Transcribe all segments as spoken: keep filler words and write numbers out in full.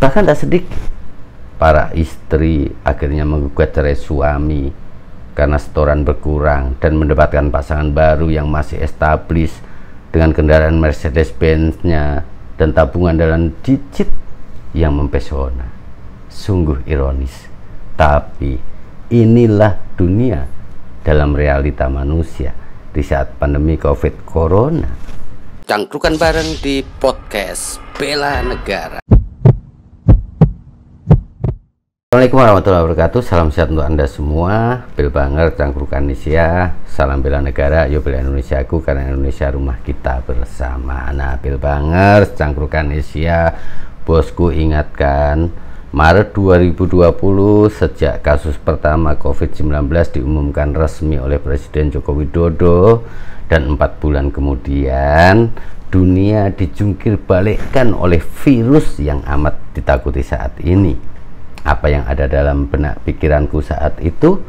bahkan tak sedikit. Para istri akhirnya menggugat cerai suami karena setoran berkurang dan mendapatkan pasangan baru yang masih established dengan kendaraan Mercedes-Benz-nya dan tabungan dalam digit yang mempesona. Sungguh ironis, tapi inilah dunia dalam realita manusia di saat pandemi COVID Corona. Cangkrukan bareng di podcast Bela Negara. Assalamualaikum warahmatullahi wabarakatuh. Salam sehat untuk Anda semua. Bel Banger, Cangkrukan Indonesia. Salam bela negara, yo bela Indonesiaku karena Indonesia rumah kita bersama. Nah, Bel Banger, Cangkrukan Indonesia. Bosku ingatkan, Maret dua ribu dua puluh sejak kasus pertama COVID sembilan belas diumumkan resmi oleh Presiden Joko Widodo dan empat bulan kemudian dunia dijungkir balikkan oleh virus yang amat ditakuti saat ini. Apa yang ada dalam benak pikiranku saat itu?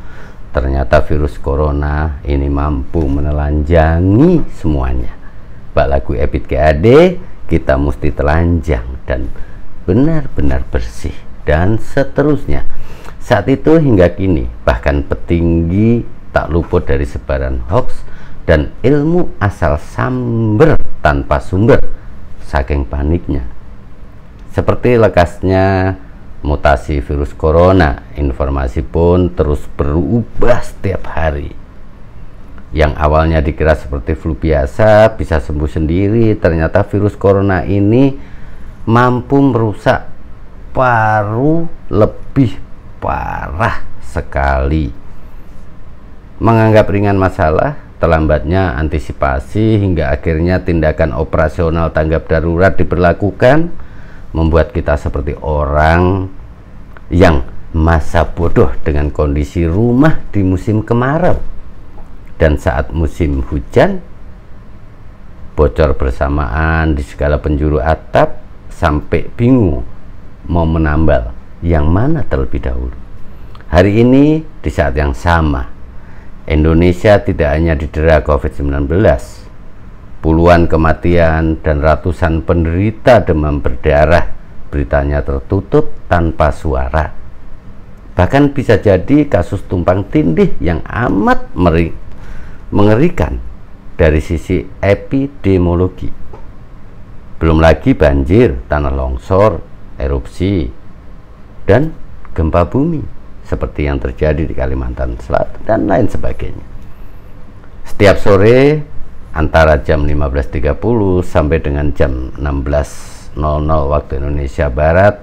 Ternyata virus corona ini mampu menelanjangi semuanya. Bak lagu Ebit G Ade, kita mesti telanjang dan benar-benar bersih, dan seterusnya. Saat itu hingga kini, bahkan petinggi tak luput dari sebaran hoax dan ilmu asal samber tanpa sumber, saking paniknya. Seperti lekasnya mutasi virus corona, informasi pun terus berubah setiap hari. Yang awalnya dikira seperti flu biasa, bisa sembuh sendiri, ternyata virus corona ini mampu merusak paru lebih parah sekali. Menganggap ringan masalah, terlambatnya antisipasi hingga akhirnya tindakan operasional tanggap darurat diberlakukan, membuat kita seperti orang yang masa bodoh dengan kondisi rumah di musim kemarau. Dan saat musim hujan, bocor bersamaan di segala penjuru atap sampai bingung mau menambal yang mana terlebih dahulu. Hari ini di saat yang sama, Indonesia tidak hanya didera COVID sembilan belas, puluhan kematian dan ratusan penderita demam berdarah, beritanya tertutup tanpa suara. Bahkan bisa jadi kasus tumpang tindih yang amat mengerikan dari sisi epidemiologi. Belum lagi banjir, tanah longsor, erupsi, dan gempa bumi seperti yang terjadi di Kalimantan Selatan dan lain sebagainya. Setiap sore antara jam lima belas tiga puluh sampai dengan jam enam belas waktu Indonesia Barat,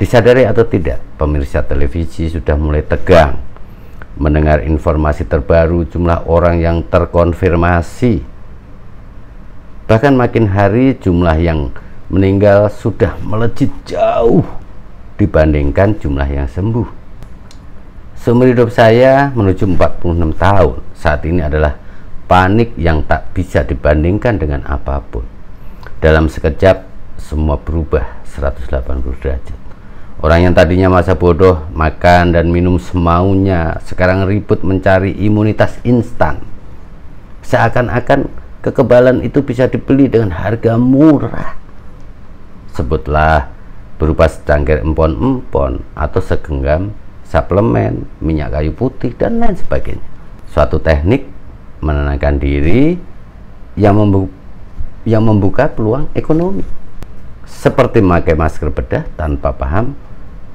disadari atau tidak, pemirsa televisi sudah mulai tegang mendengar informasi terbaru jumlah orang yang terkonfirmasi. Bahkan makin hari jumlah yang meninggal sudah melejit jauh dibandingkan jumlah yang sembuh. Seumur hidup saya menuju empat puluh enam tahun, saat ini adalah panik yang tak bisa dibandingkan dengan apapun. Dalam sekejap semua berubah seratus delapan puluh derajat. Orang yang tadinya masa bodoh makan dan minum semaunya, sekarang ribut mencari imunitas instan. Seakan-akan kekebalan itu bisa dibeli dengan harga murah. Sebutlah berupa secangkir empon-empon atau segenggam suplemen, minyak kayu putih dan lain sebagainya. Suatu teknik menenangkan diri yang, membu yang membuka peluang ekonomi, seperti memakai masker bedah tanpa paham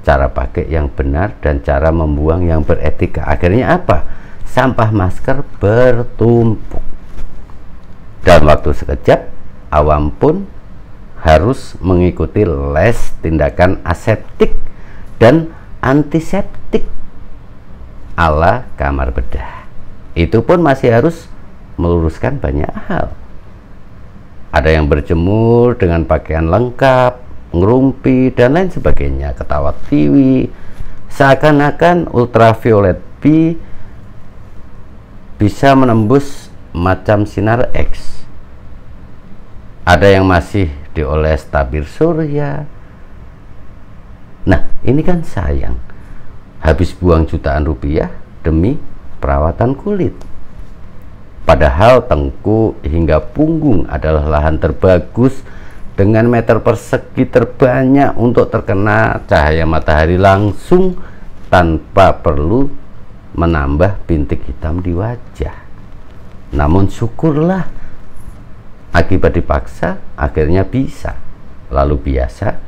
cara pakai yang benar dan cara membuang yang beretika. Akhirnya apa? Sampah masker bertumpuk. Dalam waktu sekejap, awam pun harus mengikuti les tindakan aseptik dan antiseptik ala kamar bedah. Itu pun masih harus meluruskan banyak hal. Ada yang berjemur dengan pakaian lengkap, ngerumpi, dan lain sebagainya, ketawa tiwi, seakan-akan ultraviolet B bisa menembus macam sinar X. Ada yang masih dioles tabir surya. Nah, ini kan sayang, habis buang jutaan rupiah demi perawatan kulit, padahal tengkuk hingga punggung adalah lahan terbagus dengan meter persegi terbanyak untuk terkena cahaya matahari langsung tanpa perlu menambah bintik hitam di wajah. Namun syukurlah, akibat dipaksa akhirnya bisa, lalu biasa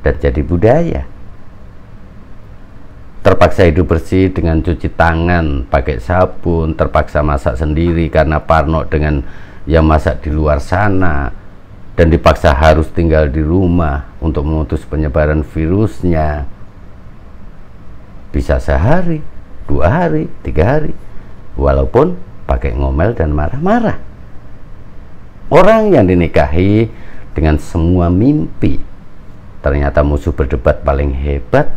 dan jadi budaya. Terpaksa hidup bersih dengan cuci tangan pakai sabun, terpaksa masak sendiri karena parno dengan yang masak di luar sana, dan dipaksa harus tinggal di rumah untuk memutus penyebaran virusnya. Bisa sehari, dua hari, tiga hari, walaupun pakai ngomel dan marah-marah. Orang yang dinikahi dengan semua mimpi, ternyata musuh berdebat paling hebat.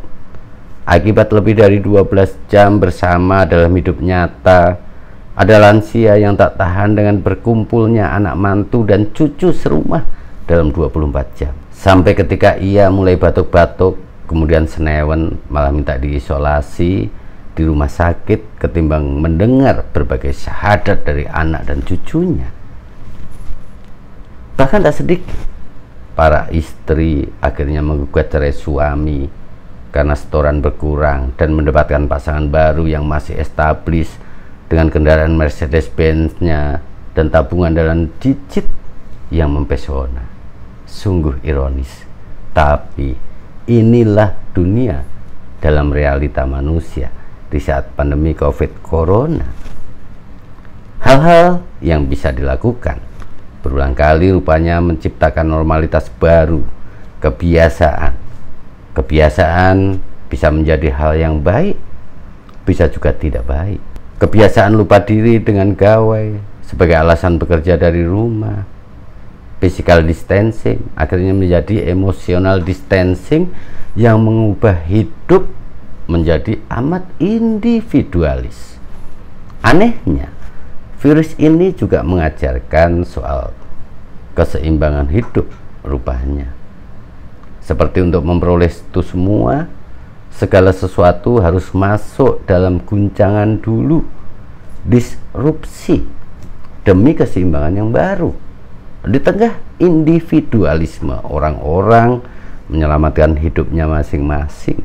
Akibat lebih dari dua belas jam bersama dalam hidup nyata, ada lansia yang tak tahan dengan berkumpulnya anak mantu dan cucu serumah dalam dua puluh empat jam. Sampai ketika ia mulai batuk-batuk, kemudian senewen, malah minta diisolasi di rumah sakit ketimbang mendengar berbagai syahadat dari anak dan cucunya. Bahkan tak sedikit para istri akhirnya menggugat cerai suami karena setoran berkurang, dan mendapatkan pasangan baru yang masih establis dengan kendaraan Mercedes-Benz-nya dan tabungan dalam digit yang mempesona. Sungguh ironis, tapi inilah dunia dalam realita manusia di saat pandemi COVID Corona. Hal-hal yang bisa dilakukan berulang kali rupanya menciptakan normalitas baru, kebiasaan. Kebiasaan bisa menjadi hal yang baik, bisa juga tidak baik. Kebiasaan lupa diri dengan gawai sebagai alasan bekerja dari rumah. Physical distancing akhirnya menjadi emotional distancing yang mengubah hidup menjadi amat individualis. Anehnya, virus ini juga mengajarkan soal keseimbangan hidup rupanya. Seperti untuk memperoleh itu semua, segala sesuatu harus masuk dalam guncangan dulu, disrupsi, demi keseimbangan yang baru. Di tengah individualisme, orang-orang menyelamatkan hidupnya masing-masing,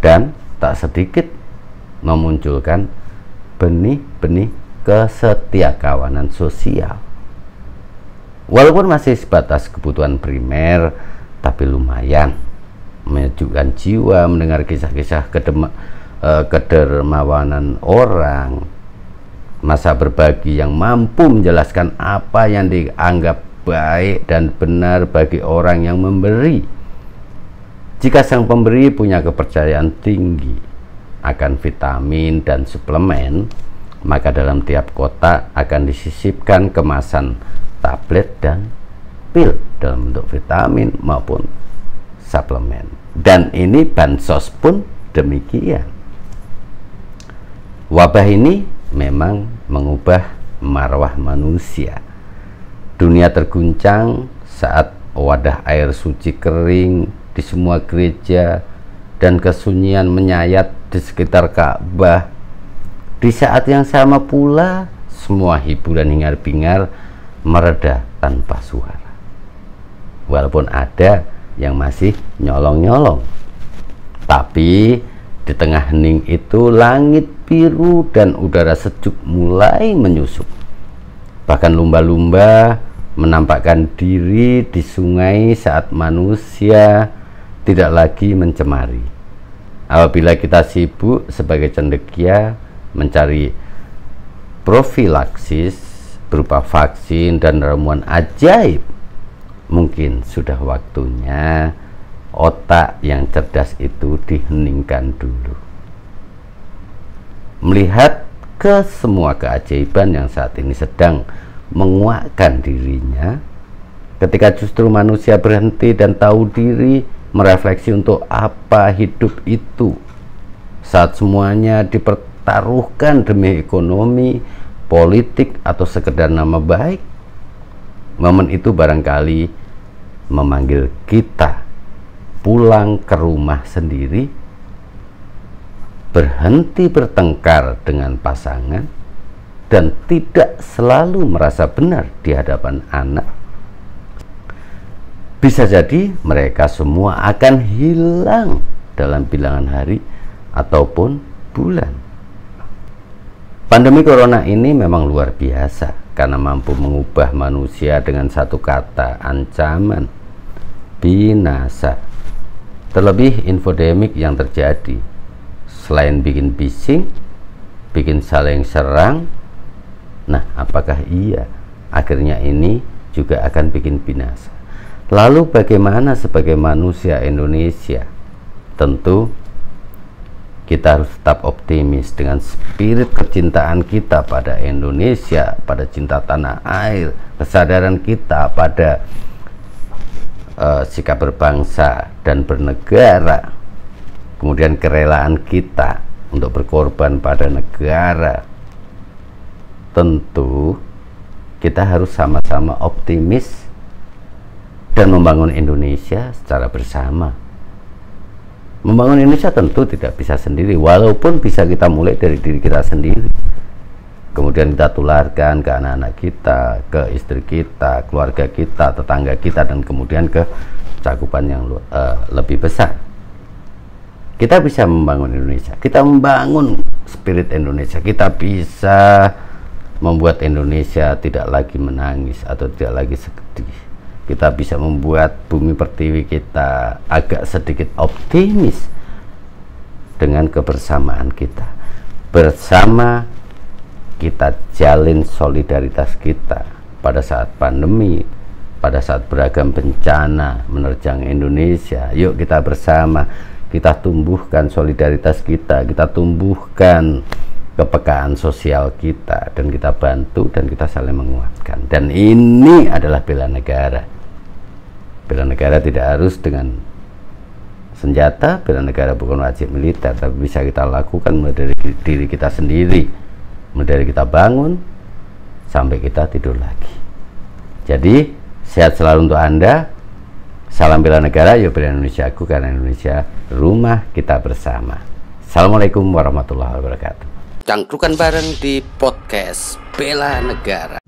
dan tak sedikit memunculkan benih-benih kesetiakawanan sosial. Walaupun masih sebatas kebutuhan primer, tapi lumayan menyejukkan jiwa mendengar kisah-kisah kedermawanan orang. Masa berbagi yang mampu menjelaskan apa yang dianggap baik dan benar bagi orang yang memberi. Jika sang pemberi punya kepercayaan tinggi akan vitamin dan suplemen, maka dalam tiap kotak akan disisipkan kemasan tablet dan pil dalam bentuk vitamin maupun suplemen. Dan ini bansos pun demikian. Wabah ini memang mengubah marwah manusia. Dunia terguncang saat wadah air suci kering di semua gereja dan kesunyian menyayat di sekitar Ka'bah. Di saat yang sama pula, semua hiburan hingar-bingar mereda tanpa suara, walaupun ada yang masih nyolong-nyolong. Tapi di tengah hening itu, langit biru dan udara sejuk mulai menyusup. Bahkan lumba-lumba menampakkan diri di sungai saat manusia tidak lagi mencemari. Apabila kita sibuk sebagai cendekia mencari profilaksis berupa vaksin dan ramuan ajaib, mungkin sudah waktunya otak yang cerdas itu diheningkan dulu, melihat ke semua keajaiban yang saat ini sedang menguakkan dirinya. Ketika justru manusia berhenti dan tahu diri, merefleksi untuk apa hidup itu, saat semuanya dipertaruhkan demi ekonomi, politik, atau sekedar nama baik, momen itu barangkali memanggil kita pulang ke rumah sendiri, berhenti bertengkar dengan pasangan, dan tidak selalu merasa benar di hadapan anak, Bisa jadi mereka semua akan hilang dalam bilangan hari ataupun bulan. Pandemi corona ini memang luar biasa karena mampu mengubah manusia dengan satu kata, ancaman, binasa. Terlebih infodemik yang terjadi, selain bikin bising, bikin saling serang, nah apakah iya akhirnya ini juga akan bikin binasa? Lalu bagaimana sebagai manusia Indonesia? Tentu kita harus tetap optimis dengan spirit kecintaan kita pada Indonesia, pada cinta tanah air, kesadaran kita pada uh, sikap berbangsa dan bernegara, kemudian kerelaan kita untuk berkorban pada negara. Tentu kita harus sama-sama optimis dan membangun Indonesia secara bersama. Membangun Indonesia tentu tidak bisa sendiri, walaupun bisa kita mulai dari diri kita sendiri, kemudian kita tularkan ke anak-anak kita, ke istri kita, keluarga kita, tetangga kita, dan kemudian ke cakupan yang uh, lebih besar. Kita bisa membangun Indonesia, kita membangun spirit Indonesia, kita bisa membuat Indonesia tidak lagi menangis atau tidak lagi sedih. Kita bisa membuat bumi pertiwi kita agak sedikit optimis dengan kebersamaan kita. Bersama kita jalin solidaritas kita pada saat pandemi, pada saat beragam bencana menerjang Indonesia. Yuk kita bersama, kita tumbuhkan solidaritas kita, kita tumbuhkan kepekaan sosial kita, dan kita bantu dan kita saling menguatkan. Dan ini adalah bela negara. Bela negara tidak harus dengan senjata, bela negara bukan wajib militer, tapi bisa kita lakukan mulai dari diri kita sendiri, mulai dari kita bangun sampai kita tidur lagi. Jadi sehat selalu untuk Anda. Salam bela negara, yo bela Indonesia aku, karena Indonesia rumah kita bersama. Assalamualaikum warahmatullahi wabarakatuh. Cangkrukan bareng di podcast Bela Negara.